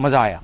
मज़ा आया।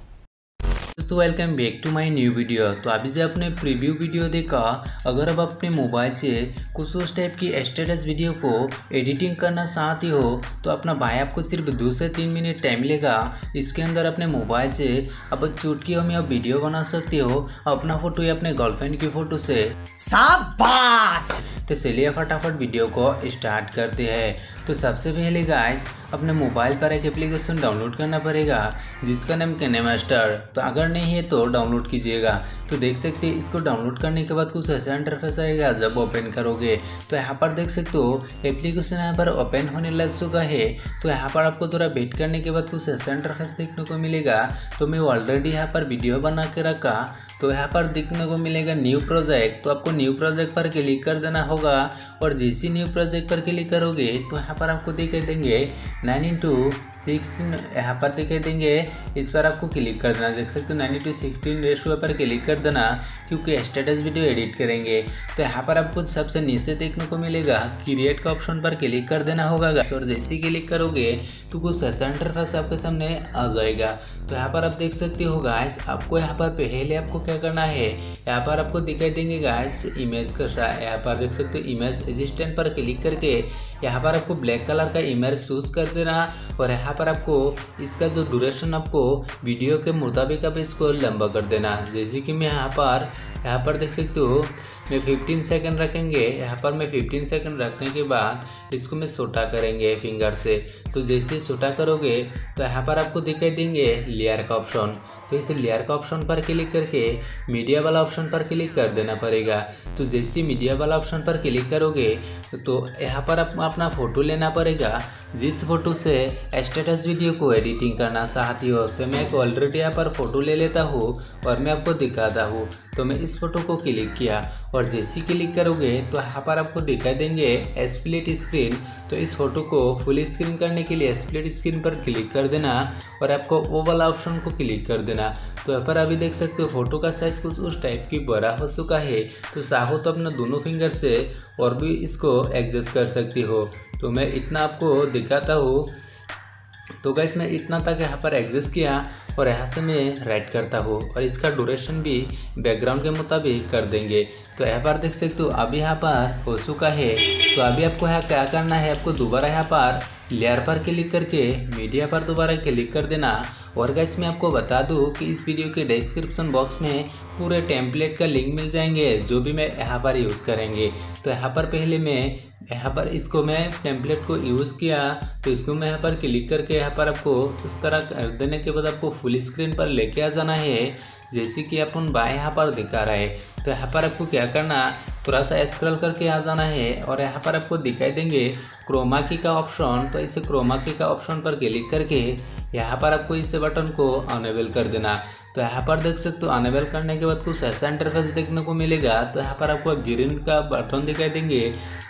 तो welcome back to my new video. तो अभी जो आपने प्रीव्यू वीडियो देखा, अगर आप अपने मोबाइल से कुछ उस टाइप की स्टेटस वीडियो को एडिटिंग करना चाहते हो तो अपना भाई आपको सिर्फ 2 से 3 मिनट टाइम लेगा। इसके अंदर अपने मोबाइल से आप चुटकियों में आप वीडियो बना सकते हो, अपना फोटो या अपने गर्लफ्रेंड की फ़ोटो से। शाबाश! तो चलिए फटाफट वीडियो को स्टार्ट करते हैं। तो सबसे पहले गाइस अपने मोबाइल पर एक एप्लीकेशन डाउनलोड करना पड़ेगा जिसका नाम KineMaster। तो अगर नहीं है तो डाउनलोड कीजिएगा। तो देख सकते हैं इसको डाउनलोड करने के बाद कुछ ऐसा इंटरफेस आएगा। जब ओपन करोगे तो यहाँ पर देख सकते हो एप्लीकेशन यहाँ पर ओपन होने लग चुका है। तो यहाँ पर आपको थोड़ा वेट करने के बाद कुछ ऐसा इंटरफेस देखने को मिलेगा। तो मैं ऑलरेडी यहाँ पर वीडियो बना के रखा, तो यहाँ पर देखने को मिलेगा न्यू प्रोजेक्ट। तो आपको न्यू प्रोजेक्ट पर क्लिक कर देना होगा और जैसी न्यू प्रोजेक्ट पर क्लिक करोगे तो यहाँ पर आपको दिखाई देंगे 9:16 यहाँ पर दिखाई देंगे। इस पर आपको क्लिक कर देना। देख सकते हो 9:16 रेशियो पर क्लिक कर देना क्योंकि स्टेटस वीडियो एडिट करेंगे। तो यहाँ पर आपको सबसे नीचे देखने को मिलेगा क्रिएट का ऑप्शन पर क्लिक कर देना होगा। और जैसे क्लिक करोगे तो कुछ ऐसा इंटरफेस आपके सामने आ जाएगा। तो यहाँ पर आप देख सकते हो गाइस, आपको यहाँ पर पहले आपको क्या करना है, यहाँ पर आपको दिखाई देंगे गाइस इमेज का। यहाँ पर देख सकते हो इमेज असिस्टेंट पर क्लिक करके यहाँ पर आपको ब्लैक कलर का इमेज चूज कर देना। और यहाँ पर आपको इसका जो ड्यूरेशन आपको वीडियो के मुताबिक आप इसको लंबा कर देना। जैसे कि मैं यहाँ पर देख सकते हो मैं 15 सेकंड रखेंगे। यहाँ पर मैं 15 सेकंड रखने के बाद इसको मैं छोटा करेंगे फिंगर से। तो जैसे छोटा करोगे तो यहाँ पर आपको दिखाई देंगे लेयर का ऑप्शन। तो इस लेयर का ऑप्शन पर क्लिक करके मीडिया वाला ऑप्शन पर क्लिक कर देना पड़ेगा। तो जैसे मीडिया वाला ऑप्शन पर क्लिक करोगे तो यहाँ पर आप अपना फ़ोटो लेना पड़ेगा जिस फ़ोटो से स्टेटस वीडियो को एडिटिंग करना चाहती हो। तो मैं एक ऑलरेडी यहाँ पर फ़ोटो ले लेता हूँ और मैं आपको दिखाता हूँ। तो मैं इस फ़ोटो को क्लिक किया और जैसे क्लिक करोगे तो यहाँ पर आपको दिखाई देंगे स्प्लिट स्क्रीन। तो इस फ़ोटो को फुल स्क्रीन करने के लिए स्प्लिट स्क्रीन पर क्लिक कर देना और आपको वो वाला ऑप्शन को क्लिक कर देना। तो यहाँ पर अभी देख सकते हो फोटो का साइज़ कुछ उस टाइप की बड़ा हो चुका है। तो चाहो तो अपने दोनों फिंगर से और भी इसको एडजस्ट कर सकती हो। तो मैं इतना आपको दिखाता हूँ। तो गाइस मैं इतना तक यहाँ पर एडजस्ट किया और यहाँ से मैं राइट करता हूँ और इसका ड्यूरेशन भी बैकग्राउंड के मुताबिक कर देंगे। तो यहाँ पर देख सकते हो अभी यहाँ पर हो चुका है। तो अभी आपको यहाँ क्या करना है, आपको दोबारा यहाँ पर लेयर पर क्लिक करके मीडिया पर दोबारा क्लिक कर देना। और गाइस मैं आपको बता दूं कि इस वीडियो के डिस्क्रिप्शन बॉक्स में पूरे टेम्पलेट का लिंक मिल जाएंगे जो भी मैं यहाँ पर यूज़ करेंगे। तो यहाँ पर पहले मैं यहाँ पर इसको मैं टेम्पलेट को यूज़ किया। तो इसको मैं यहाँ पर क्लिक करके यहाँ पर आपको उस तरह कर देने के बाद आपको फुल स्क्रीन पर लेके आ जाना है जैसे कि अपन बाएँ यहाँ पर दिखा रहा है। तो यहाँ पर आपको क्या करना, थोड़ा सा स्क्रॉल करके आ जाना है और यहाँ पर आपको दिखाई देंगे क्रोमा की का ऑप्शन। तो इसे क्रोमा की का ऑप्शन पर क्लिक करके यहाँ पर आपको इस बटन को अनेबल कर देना। तो यहाँ पर देख सकते हो अनेबल करने के बाद कुछ ऐसा इंटरफेस देखने को मिलेगा। तो यहाँ पर आपको ग्रीन का बटन दिखाई देंगे।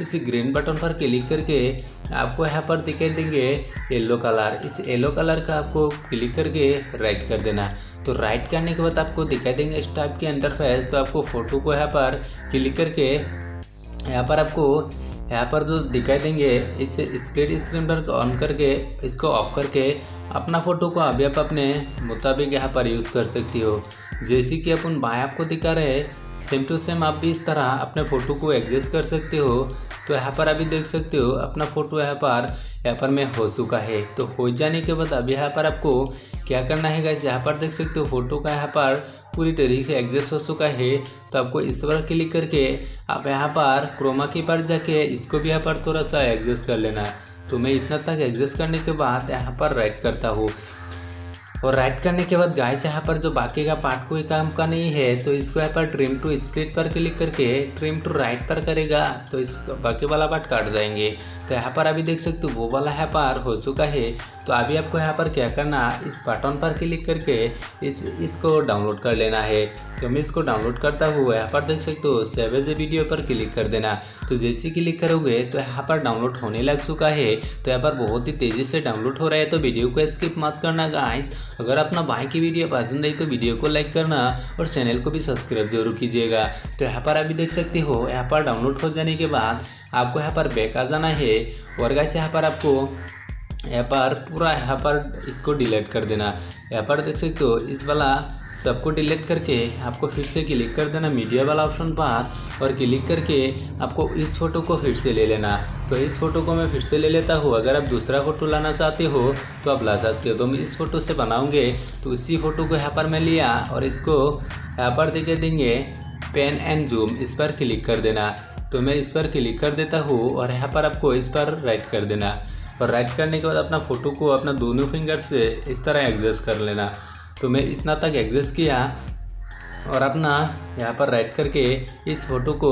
इस ग्रीन बटन पर क्लिक करके आपको यहाँ पर दिखाई देंगे येलो कलर। इस येलो कलर का आपको क्लिक करके राइट कर देना। तो राइट करने के बाद आपको दिखाई देंगे इस टाइप के इंटरफेस। तो आपको फ़ोटो को यहाँ पर क्लिक करके यहाँ पर आपको यहाँ पर जो दिखाई देंगे इस स्प्लिट स्क्रीन पर ऑन करके इसको ऑफ करके अपना फ़ोटो को अभी आप अपने मुताबिक यहाँ पर यूज़ कर सकती हो। जैसे कि अपन भाई आपको दिखा रहे सेम टू सेम आप भी इस तरह अपने फ़ोटो को एडजस्ट कर सकते हो। तो यहाँ पर अभी देख सकते हो अपना फ़ोटो यहाँ पर मैं हो चुका है। तो हो जाने के बाद अभी यहाँ पर आपको क्या करना है गाइस, यहाँ पर देख सकते हो फ़ोटो का यहाँ पर पूरी तरीके से एडजस्ट हो चुका है। तो आपको इस पर क्लिक करके आप यहाँ पर क्रोमा की पर जाके इसको भी यहाँ पर थोड़ा सा एडजस्ट कर लेना। तो मैं इतना तक एडजस्ट करने के बाद यहाँ पर राइट करता हूँ और राइट करने के बाद गाइस यहाँ पर जो बाकी का पार्ट कोई काम का नहीं है तो इसको यहाँ पर ट्रिम टू स्प्लिट पर क्लिक करके ट्रिम टू राइट पर करेगा तो इस बाकी वाला पार्ट काट जाएंगे। तो यहाँ पर अभी देख सकते हो वो वाला यहाँ पर हो चुका है। तो अभी आपको यहाँ पर क्या करना, इस बटन पर क्लिक करके इसको डाउनलोड कर लेना है। तो मैं इसको डाउनलोड करता हूँ। यहाँ पर देख सकते हो सेव एज वीडियो पर क्लिक कर देना। तो जैसे क्लिक करोगे तो यहाँ पर डाउनलोड होने लग चुका है। तो यहाँ पर बहुत ही तेज़ी से डाउनलोड हो रहा है। तो वीडियो को स्किप मत करना गाइस। अगर अपना भाई की वीडियो पसंद आई तो वीडियो को लाइक करना और चैनल को भी सब्सक्राइब जरूर कीजिएगा। तो यहाँ पर अभी देख सकते हो, यहाँ पर डाउनलोड हो जाने के बाद आपको यहाँ पर बैक आ जाना है और गाइस यहाँ पर आपको यहाँ पर पूरा यहाँ पर इसको डिलीट कर देना। यहाँ पर देख सकते हो इस वाला सबको डिलीट करके आपको फिर से क्लिक कर देना मीडिया वाला ऑप्शन पर और क्लिक करके आपको इस फोटो को फिर से ले लेना। तो इस फोटो को मैं फिर से ले लेता हूँ। अगर आप दूसरा फोटो लाना चाहते हो तो आप ला सकते हो। तो मैं इस फोटो से बनाऊंगे तो इसी फोटो को यहाँ पर मैं लिया और इसको यहाँ पर देके देंगे पेन एंड जूम, इस पर क्लिक कर देना। तो मैं इस पर क्लिक कर देता हूँ और यहाँ पर आपको इस पर राइट कर देना और राइट करने के बाद अपना फ़ोटो को अपना दोनों फिंगर से इस तरह एडजस्ट कर लेना। तो मैं इतना तक एडजस्ट किया और अपना यहाँ पर राइट करके इस फोटो को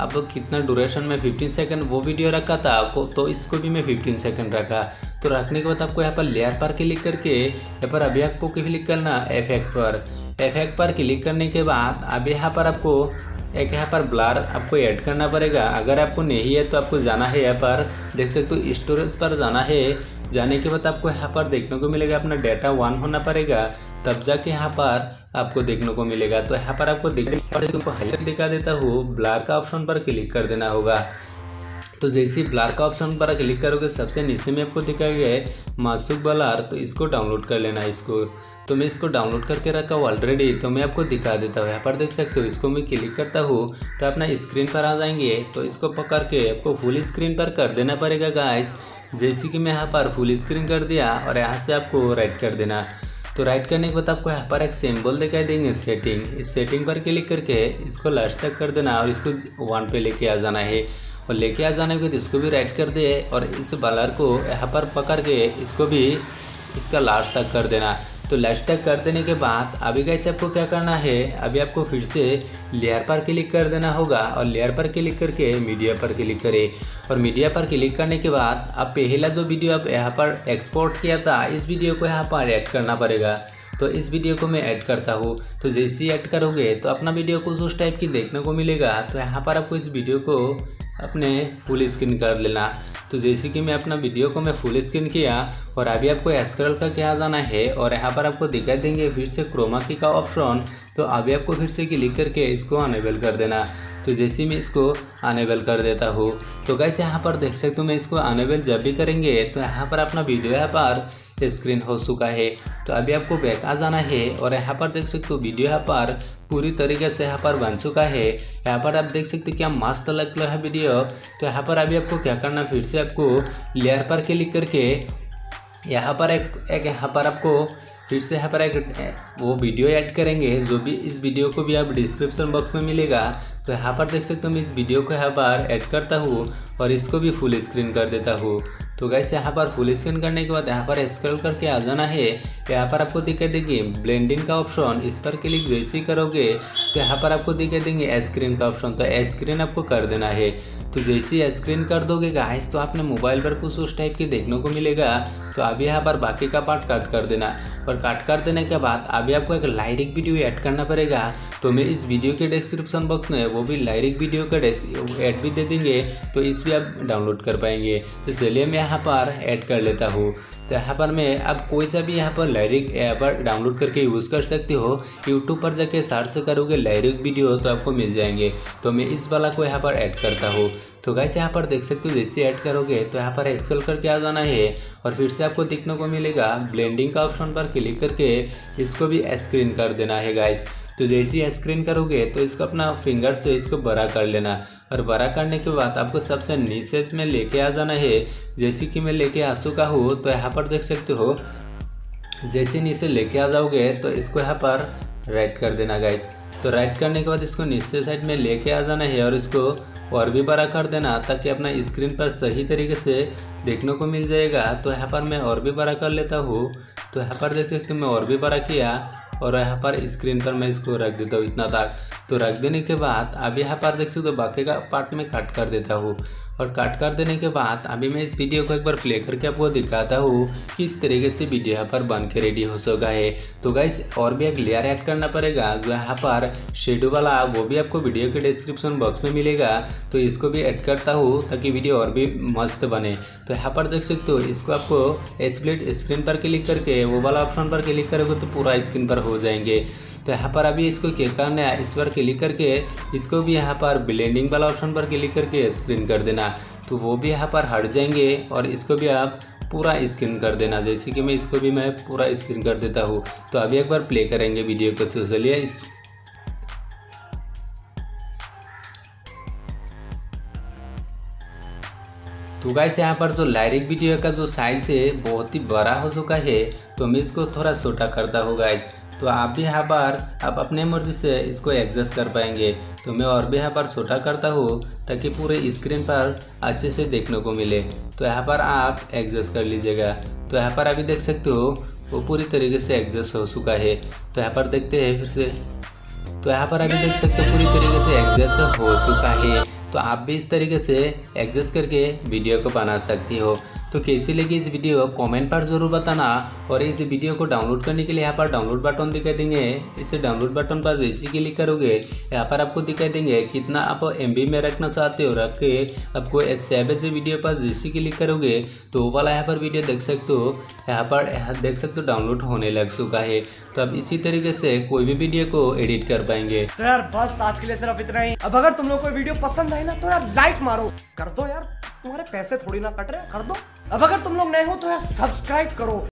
आप लोग कितना ड्यूरेशन में 15 सेकंड वो वीडियो रखा था आपको, तो इसको भी मैं 15 सेकंड रखा। तो रखने के बाद आपको यहाँ पर लेयर पर क्लिक करके यहाँ पर अभी आपको क्लिक करना इफेक्ट पर क्लिक करने के बाद अब यहाँ पर आपको एक यहाँ पर ब्लर आपको ऐड करना पड़ेगा। अगर आपको नहीं है तो आपको जाना है यहाँ पर देख सकते हो स्टोरेज पर जाना है। जाने के बाद आपको यहाँ पर देखने को मिलेगा अपना डेटा 1 होना पड़ेगा, तब जाके यहाँ पर आपको देखने को मिलेगा। तो यहाँ पर आपको हाईलाइट दिखा देता हूँ, ब्लर का ऑप्शन पर क्लिक कर देना होगा। तो जैसे ब्लर का ऑप्शन पर क्लिक करोगे सबसे नीचे में आपको दिखाया गया है मास्क ब्लर, तो इसको डाउनलोड कर लेना इसको। तो मैं इसको डाउनलोड करके रखा हूँ ऑलरेडी, तो मैं आपको दिखा देता हूँ। यहाँ पर देख सकते हो इसको मैं क्लिक करता हूँ तो अपना स्क्रीन पर आ जाएंगे। तो इसको पकड़ के आपको फुल स्क्रीन पर कर देना पड़ेगा गाइस। जैसे कि मैं यहाँ पर फुल स्क्रीन कर दिया और यहाँ से आपको राइट कर देना। तो राइट करने के बाद आपको यहाँ पर एक सिंबल दिखाई देंगे सेटिंग, इस सेटिंग पर क्लिक करके इसको लास्ट तक कर देना और इसको 1 पे लेके आ जाना है। और लेके आ जाने के बाद इसको भी राइट कर दे और इस ब्लर को यहाँ पर पकड़ के इसको भी इसका लास्ट तक कर देना। तो लास्ट तक कर देने के बाद अभी गाइस आपको क्या करना है, अभी आपको फिर से लेयर पर क्लिक कर देना होगा और लेयर पर क्लिक करके मीडिया पर क्लिक करें। और मीडिया पर क्लिक करने के बाद आप पहला जो वीडियो आप यहाँ पर एक्सपोर्ट किया था इस वीडियो को यहाँ पर ऐड करना पड़ेगा। तो इस वीडियो को मैं ऐड करता हूँ। तो जैसे ही ऐड करोगे तो अपना वीडियो कुछ उस टाइप की देखने को मिलेगा। तो यहाँ पर आपको इस वीडियो को अपने फुल स्क्रीन कर लेना। तो जैसे कि मैं अपना वीडियो को मैं फुल स्क्रीन किया और अभी आपको स्क्रॉल करके आ जाना है और यहाँ पर आपको दिखा देंगे फिर से क्रोमा की का ऑप्शन। तो अभी आपको फिर से क्लिक करके इसको अनेबल कर देना। तो जैसे मैं इसको अनेबल कर देता हूँ तो गाइस यहाँ पर देख सकते हो मैं इसको अनेबल जब भी करेंगे तो यहाँ पर अपना वीडियो यहाँ पर स्क्रीन हो चुका है। तो अभी आपको बैक आ जाना है और यहाँ पर देख सकते हो वीडियो यहाँ पर पूरी तरीके से यहाँ पर बन चुका है। यहाँ पर आप देख सकते हो क्या मस्त लग रहा है वीडियो। तो यहाँ पर अभी आपको क्या करना, फिर से आपको लेयर पर क्लिक करके यहाँ पर एक यहाँ पर आपको फिर से यहाँ पर एक वो वीडियो ऐड करेंगे जो भी इस वीडियो को भी आप डिस्क्रिप्शन बॉक्स में मिलेगा। तो यहाँ पर देख सकते हो मैं इस वीडियो को यहाँ पर ऐड करता हूँ और इसको भी फुल स्क्रीन कर देता हूँ। तो गाइस यहाँ पर फुल स्क्रीन करने के बाद यहाँ पर स्क्रॉल करके आ जाना है। यहाँ पर आपको दिखाई देंगे ब्लेंडिंग का ऑप्शन, इस पर क्लिक जैसे ही करोगे तो यहाँ पर आपको दिखाई देंगे स्क्रीन का ऑप्शन। तो स्क्रीन आपको कर देना है। तो जैसे ही स्क्रीन कर दोगे गाइस तो आपने मोबाइल पर कुछ उस टाइप की देखने को मिलेगा। तो अभी यहाँ पर बाकी का पार्ट कट कर देना और कट कर देने के बाद अभी आपको एक लाइरिक वीडियो ऐड करना पड़ेगा। तो मैं इस वीडियो के डिस्क्रिप्शन बॉक्स में वो भी लाइरिक वीडियो का ऐड भी दे देंगे, तो इस भी आप डाउनलोड कर पाएंगे। तो चलिए मैं यहाँ पर ऐड कर लेता हूँ। तो यहाँ पर मैं आप कोई सा भी यहाँ पर लाइरिक ऐप डाउनलोड करके यूज़ कर सकते हो। यूट्यूब पर जाके सर्च करोगे लाइरिक वीडियो तो आपको मिल जाएंगे। तो मैं इस वाला को यहाँ पर ऐड करता हूँ। तो गाइस यहाँ पर देख सकते हो जैसे ऐड करोगे तो यहाँ पर स्क्रॉल करके आ जाना है और फिर से आपको देखने को मिलेगा ब्लेंडिंग का ऑप्शन पर क्लिक करके इसको भी स्क्रीन कर देना है गाइस। तो जैसे ही स्क्रीन करोगे तो इसको अपना फिंगर से इसको बड़ा कर लेना और बड़ा करने के बाद आपको सबसे नीचे में लेके आ जाना है। जैसे कि मैं लेके आ चुका हूँ तो यहाँ पर देख सकते हो जैसे नीचे लेके आ जाओगे तो इसको यहाँ पर राइट कर देना गाइस। तो राइट करने के बाद इसको नीचे साइड में लेके आ जाना है और इसको और भी बड़ा कर देना ताकि अपना स्क्रीन पर सही तरीके से देखने को मिल जाएगा। तो यहाँ पर मैं और भी बड़ा कर लेता हूँ। तो यहाँ पर देख सकते हो मैं और भी बड़ा किया और यहाँ पर स्क्रीन पर मैं इसको रख देता हूँ इतना तक। तो रख देने के बाद अब यहाँ पर देख सकते हो बाकी का पार्ट में कट कर देता हूँ और कट कर देने के बाद अभी मैं इस वीडियो को एक बार प्ले करके आपको दिखाता हूँ कि इस तरीके से वीडियो यहाँ पर बन के रेडी हो सका है। तो गाइस और भी एक लेयर ऐड करना पड़ेगा जो यहाँ पर शेडो वाला, वो भी आपको वीडियो के डिस्क्रिप्शन बॉक्स में मिलेगा, तो इसको भी ऐड करता हूँ ताकि वीडियो और भी मस्त बने। तो यहाँ पर देख सकते हो, इसको आपको स्प्लिट स्क्रीन पर क्लिक करके वो वाला ऑप्शन पर क्लिक करोगे तो पूरा स्क्रीन पर हो जाएंगे। तो यहाँ पर अभी इसको क्या करना है, इस पर क्लिक करके इसको भी यहाँ पर ब्लेंडिंग वाला ऑप्शन पर क्लिक करके स्क्रीन कर देना, तो वो भी यहाँ पर हट जाएंगे। और इसको भी आप पूरा स्क्रीन कर देना, जैसे कि मैं इसको भी मैं पूरा स्क्रीन कर देता हूँ। तो अभी एक बार प्ले करेंगे वीडियो को, तो चलिए इस तो गाइस यहाँ पर जो लाइरिक वीडियो का जो साइज़ है बहुत ही बड़ा हो चुका है, तो मैं इसको थोड़ा छोटा करता हूँ गाइस। तो आप भी यहाँ पर आप अपने मर्जी से इसको एडजस्ट कर पाएंगे। तो मैं और भी यहाँ पर छोटा करता हूँ ताकि पूरे स्क्रीन पर अच्छे से देखने को मिले। तो यहाँ पर आप एडजस्ट कर लीजिएगा। तो यहाँ पर अभी देख सकते हो वो पूरी तरीके से एडजस्ट हो चुका है। तो यहाँ पर देखते हैं फिर से। तो यहाँ पर अभी देख सकते हो पूरी तरीके से एडजस्ट हो चुका है। तो आप भी इस तरीके से एडजस्ट करके वीडियो को बना सकती हो। तो कैसी लगी इस वीडियो कमेंट पर ज़रूर बताना। और इस वीडियो को डाउनलोड करने के लिए यहाँ पर डाउनलोड बटन दिखाई देंगे, इसे डाउनलोड बटन पर जैसे क्लिक करोगे यहाँ पर आपको दिखाई देंगे कितना आप MB में रखना चाहते हो, रख के आपको सेव एज वीडियो पर जैसे क्लिक करोगे तो वो वाला यहाँ पर वीडियो देख सकते हो, यहाँ पर देख सकते हो डाउनलोड होने लग चुका है। तो आप इसी तरीके से कोई भी वीडियो को एडिट कर पाएंगे। तो यार बस आज के लिए सिर्फ इतना ही। अब अगर तुम लोग को वीडियो पसंद आए ना तो यार लाइक मारो, कर दो यार, तुम्हारे पैसे थोड़ी ना कट रहे, कर दो। अब अगर तुम लोग नए हो तो यार सब्सक्राइब करो।